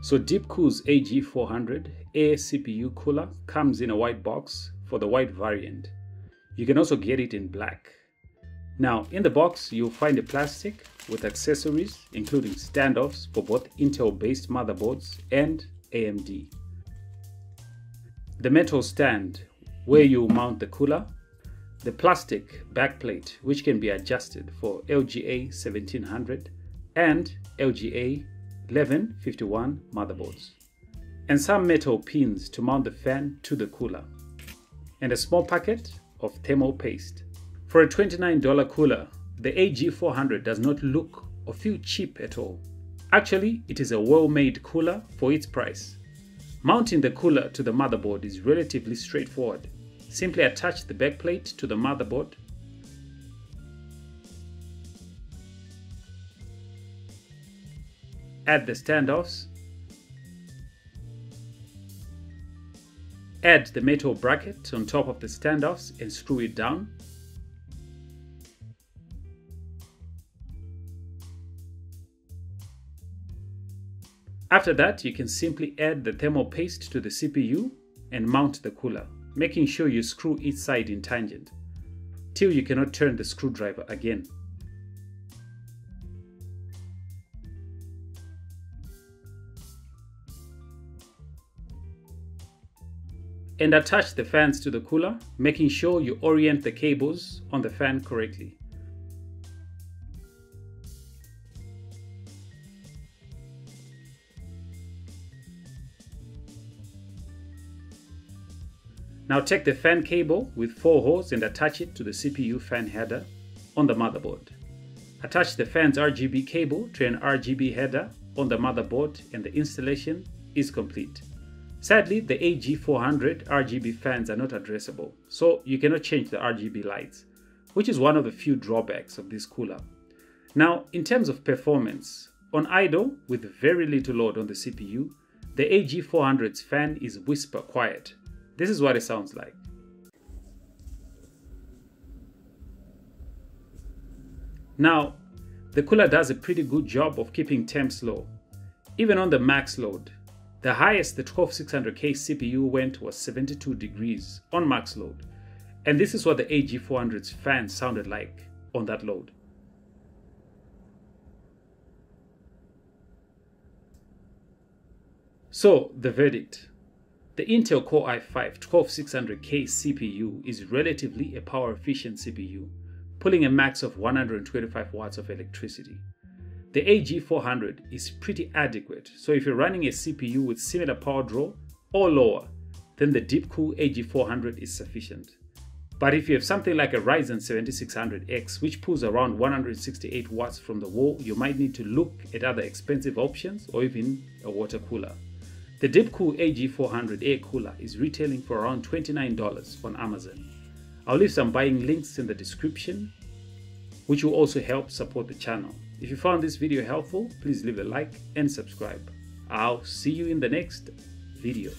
So DeepCool's AG400 ACPU cooler comes in a white box for the white variant. You can also get it in black. Now in the box you'll find a plastic with accessories including standoffs for both Intel-based motherboards and AMD. The metal stand where you mount the cooler, the plastic backplate which can be adjusted for LGA 1700 and LGA 1151 motherboards, and some metal pins to mount the fan to the cooler, and a small packet of thermal paste. For a $29 cooler, the AG400 does not look or feel cheap at all. Actually, it is a well-made cooler for its price. Mounting the cooler to the motherboard is relatively straightforward. Simply attach the backplate to the motherboard . Add the standoffs, add the metal bracket on top of the standoffs and screw it down. After that, you can simply add the thermal paste to the CPU and mount the cooler, making sure you screw each side in tangent till you cannot turn the screwdriver again. And attach the fans to the cooler, making sure you orient the cables on the fan correctly. Now take the fan cable with 4 holes and attach it to the CPU fan header on the motherboard. Attach the fan's RGB cable to an RGB header on the motherboard and the installation is complete. Sadly, the AG400 RGB fans are not addressable, so you cannot change the RGB lights, which is one of the few drawbacks of this cooler. Now, in terms of performance, on idle with very little load on the CPU, the AG400's fan is whisper quiet. This is what it sounds like. Now, the cooler does a pretty good job of keeping temps low. Even on the max load, the highest the 12600K CPU went was 72 degrees on max load. And this is what the AG400's fan sounded like on that load. So, the verdict. The Intel Core i5-12600K CPU is relatively a power-efficient CPU, pulling a max of 125 watts of electricity. The AG400 is pretty adequate, so if you're running a CPU with similar power draw or lower, then the DeepCool AG400 is sufficient. But if you have something like a Ryzen 7600X, which pulls around 168 watts from the wall, you might need to look at other expensive options or even a water cooler. The DeepCool AG400 air cooler is retailing for around $29 on Amazon. I'll leave some buying links in the description, which will also help support the channel. If you found this video helpful, please leave a like and subscribe. I'll see you in the next video.